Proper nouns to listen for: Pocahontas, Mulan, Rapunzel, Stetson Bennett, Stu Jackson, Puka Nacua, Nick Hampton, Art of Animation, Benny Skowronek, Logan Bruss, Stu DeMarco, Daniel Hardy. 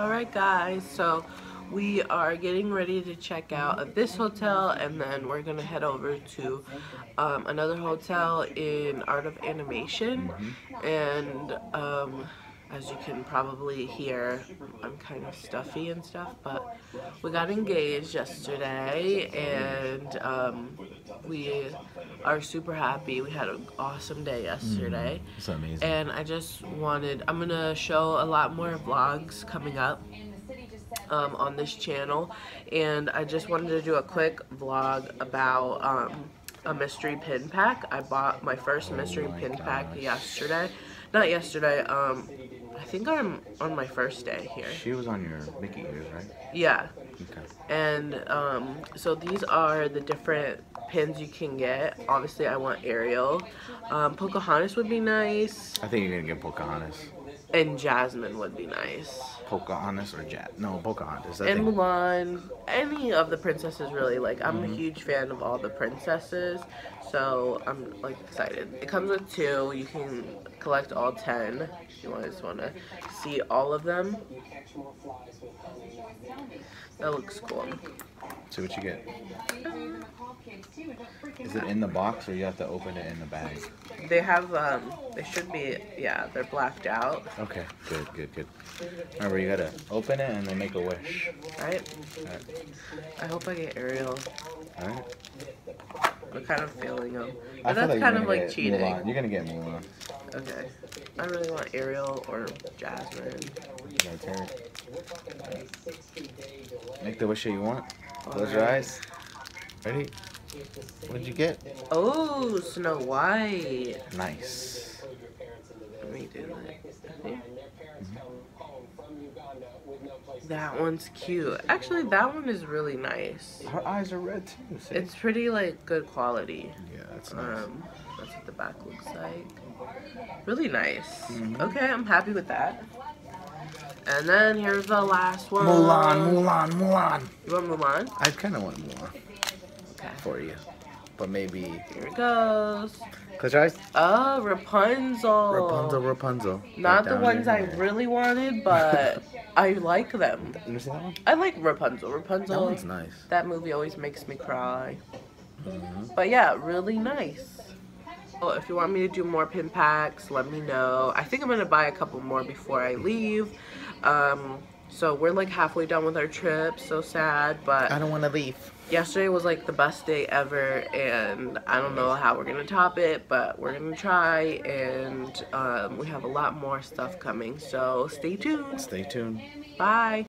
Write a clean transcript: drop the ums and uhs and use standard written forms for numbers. Alright guys, so we are getting ready to check out of this hotel and then we're going to head over to another hotel in Art of Animation. And as you can probably hear, I'm kind of stuffy and stuff, but we got engaged yesterday and we are super happy. We had an awesome day yesterday. It's amazing. And I'm going to show a lot more vlogs coming up on this channel, and I just wanted to do a quick vlog about a mystery pin pack. I bought my first mystery pin pack yesterday. Not yesterday, I think I'm on my first day here. She was on your Mickey ears, right? Yeah. Okay. And so these are the different pins you can get. Obviously, I want Ariel. Pocahontas would be nice. I think you're gonna get Pocahontas. And Jasmine would be nice. Pocahontas or Pocahontas. And Mulan. Any of the princesses, really. Like, I'm a huge fan of all the princesses, so I'm like excited. It comes with 2. You can collect all 10. If you just want to see all of them. That looks cool. So what you get? Is it in the box or you have to open it in the bag? They have, they should be, yeah, they're blacked out. Okay, good, good, good. Remember, you gotta open it and then make a wish. Alright. Right. I hope I get Ariel. Alright. I'm kind of failing them. But that's like kind of like cheating. Mulan. You're gonna get Mulan. Okay. I really want Ariel or Jasmine. Right. Make the wish that you want. Close your eyes. Ready? What'd you get? Oh, Snow White. Nice. Let me do that. That one's cute. Actually, that one is really nice. Her eyes are red too. See? It's pretty like good quality. Yeah, that's nice. That's what the back looks like. Really nice. Okay, I'm happy with that. And then here's the last one. Mulan, Mulan, Mulan. You want Mulan? I kind of want Mulan. Okay. For you. But maybe... Here it goes. Close your eyes. Oh, Rapunzel. Rapunzel, Rapunzel. Not the ones I really wanted, but I like them. You ever seen that one? I like Rapunzel. Rapunzel. That one's nice. That movie always makes me cry. But yeah, really nice. Well, if you want me to do more pin packs, let me know. I think I'm going to buy a couple more before I leave. So we're like halfway done with our trip. So sad, but... I don't want to leave. Yesterday was like the best day ever, and I don't know how we're going to top it, but we're going to try, and we have a lot more stuff coming. So stay tuned. Stay tuned. Bye.